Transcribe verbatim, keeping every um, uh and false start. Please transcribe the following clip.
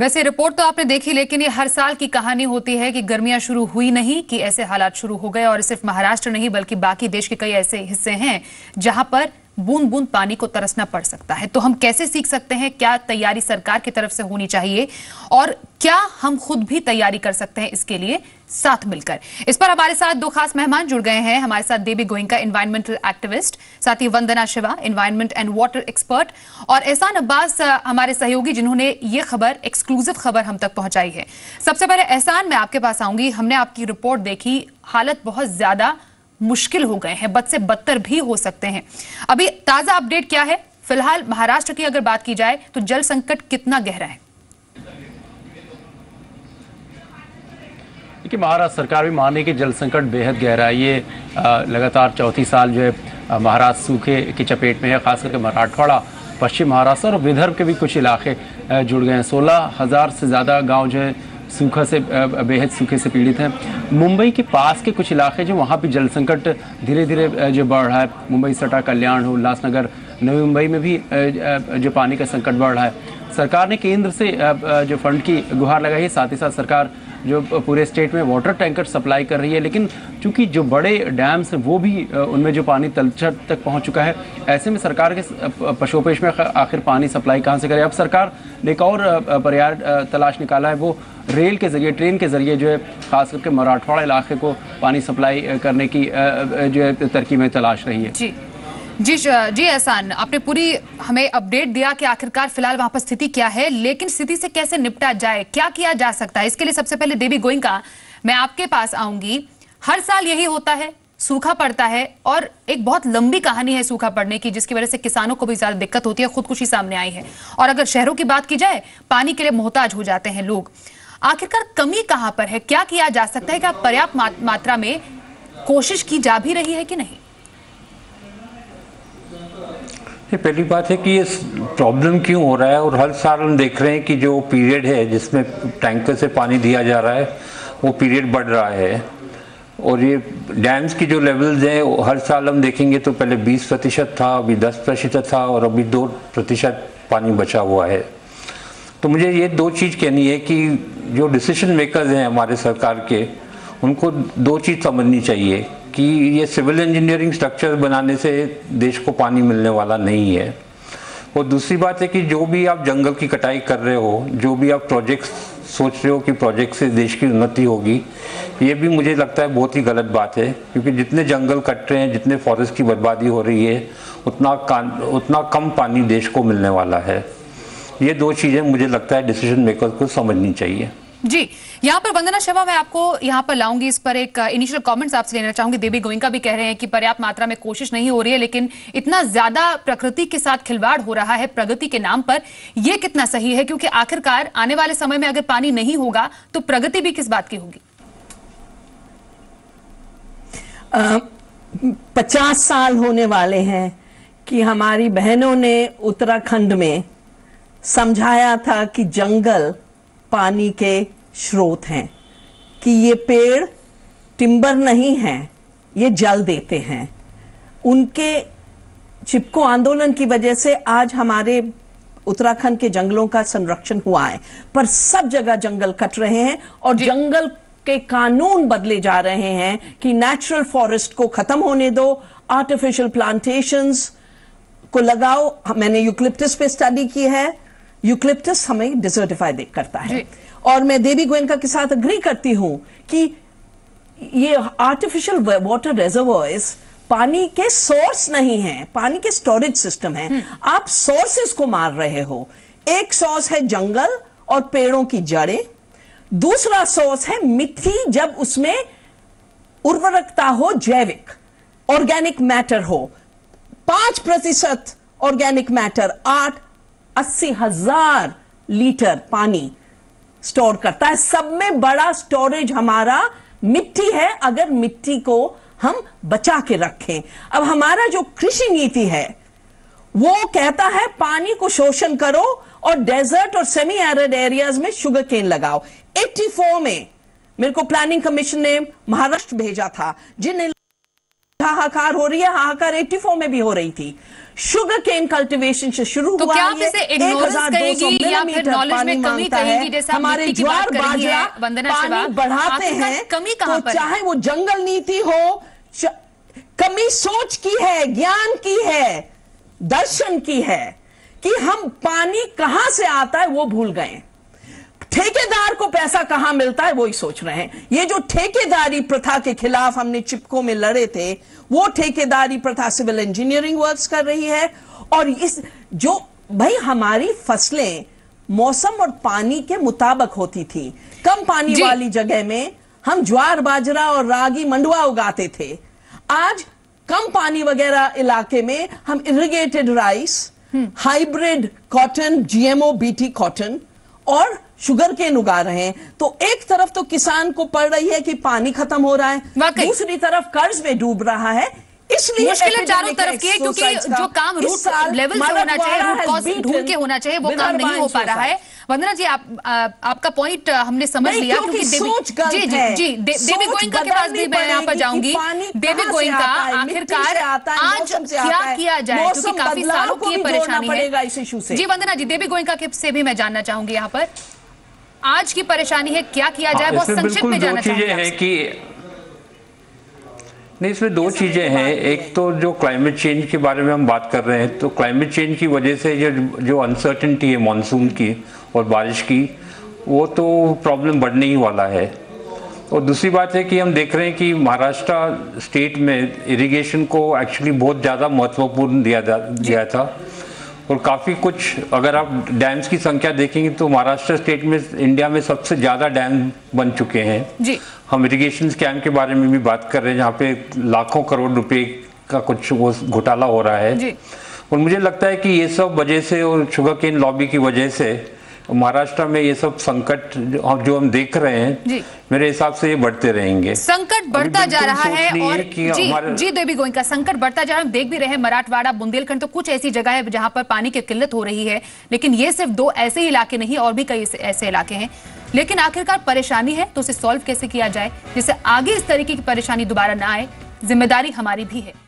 वैसे रिपोर्ट तो आपने देखी, लेकिन ये हर साल की कहानी होती है कि गर्मियां शुरू हुई नहीं कि ऐसे हालात शुरू हो गए। और सिर्फ महाराष्ट्र नहीं बल्कि बाकी देश के कई ऐसे हिस्से हैं जहां पर बूंद बूंद पानी को तरसना पड़ सकता है। तो हम कैसे सीख सकते हैं, क्या तैयारी सरकार की तरफ से होनी चाहिए और क्या हम खुद भी तैयारी कर सकते हैं इसके लिए साथ मिलकर? इस पर हमारे साथ दो खास मेहमान जुड़ गए हैं। हमारे साथ देवी गोयनका, एनवायरमेंटल एक्टिविस्ट, साथ ही Vandana Shiva, environment and water expert, और एहसान अब्बास हमारे सहयोगी, जिन्होंने ये खबर, एक्सक्लूसिव खबर हम तक पहुंचाई है। सबसे पहले एहसान, मैं आपके पास आऊंगी। हमने आपकी रिपोर्ट देखी, हालत बहुत ज्यादा मुश्किल हो गए हैं, बद से बदतर भी हो सकते हैं। अभी ताजा अपडेट क्या है? फिलहाल महाराष्ट्र की अगर बात की जाए तो जल संकट कितना गहरा है? कि महाराष्ट्र सरकार भी माने कि जल संकट बेहद गहरा है। ये आ, लगातार चौथी साल जो है महाराष्ट्र सूखे की चपेट में है। खास करके मराठवाड़ा, पश्चिम महाराष्ट्र और विदर्भ के भी कुछ इलाके जुड़ गए हैं। सोलह हजार से ज़्यादा गांव जो है सूखा से बेहद सूखे से पीड़ित हैं। मुंबई के पास के कुछ इलाके जो वहाँ भी जल संकट धीरे धीरे जो बढ़ रहा है। मुंबई सटा, कल्याण हो, उल्लासनगर, नवी मुंबई में भी जो पानी का संकट बढ़ रहा है। सरकार ने केंद्र से जो फंड की गुहार लगाई है, साथ ही साथ सरकार जो पूरे स्टेट में वाटर टैंकर सप्लाई कर रही है। लेकिन चूंकि जो बड़े डैम्स हैं वो भी उनमें जो पानी तलछट तक पहुंच चुका है, ऐसे में सरकार के पशोपेश में आखिर पानी सप्लाई कहां से करे? अब सरकार ने एक और पर्याय तलाश निकाला है, वो रेल के ज़रिए, ट्रेन के ज़रिए जो है खास करके मराठवाड़ा इलाके को पानी सप्लाई करने की जो है तरकीबें तलाश रही है। जी जी जी एहसान, आपने पूरी हमें अपडेट दिया कि आखिरकार फिलहाल वहां पर स्थिति क्या है, लेकिन स्थिति से कैसे निपटा जाए, क्या किया जा सकता है, इसके लिए सबसे पहले देवी गोयनका, मैं आपके पास आऊंगी। हर साल यही होता है, सूखा पड़ता है और एक बहुत लंबी कहानी है सूखा पड़ने की, जिसकी वजह से किसानों को भी ज्यादा दिक्कत होती है, खुदकुशी सामने आई है। और अगर शहरों की बात की जाए, पानी के लिए मोहताज हो जाते हैं लोग। आखिरकार कमी कहाँ पर है, क्या किया जा सकता है, क्या पर्याप्त मात्रा में कोशिश की जा भी रही है कि नहीं? पहली बात है कि ये प्रॉब्लम क्यों हो रहा है, और हर साल हम देख रहे हैं कि जो पीरियड है जिसमें टैंकर से पानी दिया जा रहा है वो पीरियड बढ़ रहा है। और ये डैम्स की जो लेवल्स हैं, हर साल हम देखेंगे तो पहले बीस प्रतिशत था, अभी दस प्रतिशत था और अभी दो प्रतिशत पानी बचा हुआ है। तो मुझे ये दो चीज़ कहनी है कि जो डिसीजन मेकर्स हैं हमारे सरकार के, उनको दो चीज़ समझनी चाहिए कि ये सिविल इंजीनियरिंग स्ट्रक्चर बनाने से देश को पानी मिलने वाला नहीं है। और दूसरी बात है कि जो भी आप जंगल की कटाई कर रहे हो, जो भी आप प्रोजेक्ट्स सोच रहे हो कि प्रोजेक्ट से देश की उन्नति होगी, ये भी मुझे लगता है बहुत ही गलत बात है। क्योंकि जितने जंगल कट रहे हैं, जितने फॉरेस्ट की बर्बादी हो रही है, उतना उतना कम पानी देश को मिलने वाला है। ये दो चीज़ें मुझे लगता है डिसीजन मेकर्स को समझनी चाहिए। जी, यहाँ पर वंदना शर्मा, मैं आपको यहाँ पर लाऊंगी। इस पर एक इनिशियल कमेंट्स आपसे लेना चाहूंगी। देवी गोयनका भी कह रहे हैं कि पर्याप्त मात्रा में कोशिश नहीं हो रही है, लेकिन इतना ज्यादा प्रकृति के साथ खिलवाड़ हो रहा है प्रगति के नाम पर, यह कितना सही है? क्योंकि आखिरकार आने वाले समय में अगर पानी नहीं होगा तो प्रगति भी किस बात की होगी? पचास साल होने वाले हैं कि हमारी बहनों ने उत्तराखंड में समझाया था कि जंगल पानी के स्रोत हैं, कि ये पेड़ टिम्बर नहीं हैं, ये जल देते हैं। उनके चिपको आंदोलन की वजह से आज हमारे उत्तराखंड के जंगलों का संरक्षण हुआ है, पर सब जगह जंगल कट रहे हैं और जंगल के कानून बदले जा रहे हैं कि नेचुरल फॉरेस्ट को खत्म होने दो, आर्टिफिशियल प्लांटेशंस को लगाओ। मैंने यूक्लिप्टस पे स्टडी की है, यूक्लिप्टस हमें डिसर्टिफाई करता है। और मैं देवी गोयनका के साथ अग्री करती हूं कि ये आर्टिफिशियल वाटर रिजर्वॉयर्स पानी के सोर्स नहीं है, पानी के स्टोरेज सिस्टम है। आप सोर्सेस को मार रहे हो। एक सोर्स है जंगल और पेड़ों की जड़ें, दूसरा सोर्स है मिट्टी, जब उसमें उर्वरकता हो, जैविक ऑर्गेनिक मैटर हो। पांच प्रतिशत ऑर्गेनिक मैटर आठ अस्सी हजार लीटर पानी स्टोर करता है। सब में बड़ा स्टोरेज हमारा मिट्टी है, अगर मिट्टी को हम बचा के रखें। अब हमारा जो कृषि नीति है वो कहता है पानी को शोषण करो और डेजर्ट और सेमी एरिड एरियाज में शुगर केन लगाओ। चौरासी में मेरे को प्लानिंग कमीशन ने महाराष्ट्र भेजा था, जिन हाहाकार हो रही है, हाहाकार चौरासी में भी हो रही थी। शुगर केन कल्टिवेशन से शुरू तो हुआ क्या है। हमारे ज्वार बाजरा पानी बढ़ाते हैं, कमी कहाँ पर? चाहे वो जंगल नीति हो, कमी सोच की है, ज्ञान की है, दर्शन की है कि हम पानी कहां से आता है वो भूल गए। ठेकेदार को पैसा कहां मिलता है वो ही सोच रहे हैं। ये जो ठेकेदारी प्रथा के खिलाफ हमने चिपको में लड़े थे, वो ठेकेदारी प्रथा सिविल इंजीनियरिंग वर्क्स कर रही है। और इस जो भाई हमारी फसलें मौसम और पानी के मुताबिक होती थी, कम पानी वाली जगह में हम ज्वार बाजरा और रागी मंडुआ उगाते थे। आज कम पानी वगैरह इलाके में हम irrigated rice, hybrid cotton, GMO BT cotton और शुगर केन उगा रहे हैं। तो एक तरफ तो किसान को पड़ रही है कि पानी खत्म हो रहा है, दूसरी तरफ कर्ज में डूब रहा है। इसलिए मुश्किल चारों तरफ की है, क्योंकि जो काम रूट लेवल से होना चाहिए, रूट कॉज ढूंढ के होना चाहिए, वो काम नहीं हो पा रहा है। वंदना जी, आप आ, आपका पॉइंट हमने समझ लिया, क्योंकि जी जी जी डेविड गोइंका के पास भी मैं यहाँ पर जाऊंगी। डेविड गोइंका, आखिरकार आज क्या किया जाए, क्योंकि काफी सालों की परेशानी है। जी वंदना जी, डेविड गोइंका से भी मैं जानना चाहूंगी यहाँ पर आज की परेशानी है, क्या किया जाए, बहुत संक्षिप्त में जानना चाहिए। नहीं, इसमें दो चीज़ें हैं। एक तो जो क्लाइमेट चेंज के बारे में हम बात कर रहे हैं, तो क्लाइमेट चेंज की वजह से जो जो अनसर्टेनिटी है मॉनसून की और बारिश की, वो तो प्रॉब्लम बढ़ने ही वाला है। और दूसरी बात है कि हम देख रहे हैं कि महाराष्ट्र स्टेट में इरिगेशन को एक्चुअली बहुत ज़्यादा महत्वपूर्ण दिया दिया था, और काफ़ी कुछ, अगर आप डैम्स की संख्या देखेंगे तो महाराष्ट्र स्टेट में इंडिया में सबसे ज़्यादा डैम बन चुके हैं जी। हम इरिगेशन स्कैम के बारे में भी बात कर रहे हैं, जहाँ पे लाखों करोड़ रुपए का कुछ वो घोटाला हो रहा है जी। और मुझे लगता है कि ये सब वजह से और शुगर केन लॉबी की वजह से महाराष्ट्र में ये सब संकट जो हम देख रहे हैं, मेरे हिसाब से ये बढ़ते रहेंगे। संकट बढ़ता जा रहा है और जी, जी देवी गोइंका, संकट बढ़ता जा रहा है। हम देख भी रहे हैं मराठवाड़ा, बुंदेलखंड, तो कुछ ऐसी जगह है जहां पर पानी की किल्लत हो रही है। लेकिन ये सिर्फ दो ऐसे इलाके नहीं, और भी कई ऐसे इलाके हैं। लेकिन आखिरकार परेशानी है, तो उसे सॉल्व कैसे किया जाए, जिससे आगे इस तरीके की परेशानी दोबारा ना आए, जिम्मेदारी हमारी भी है।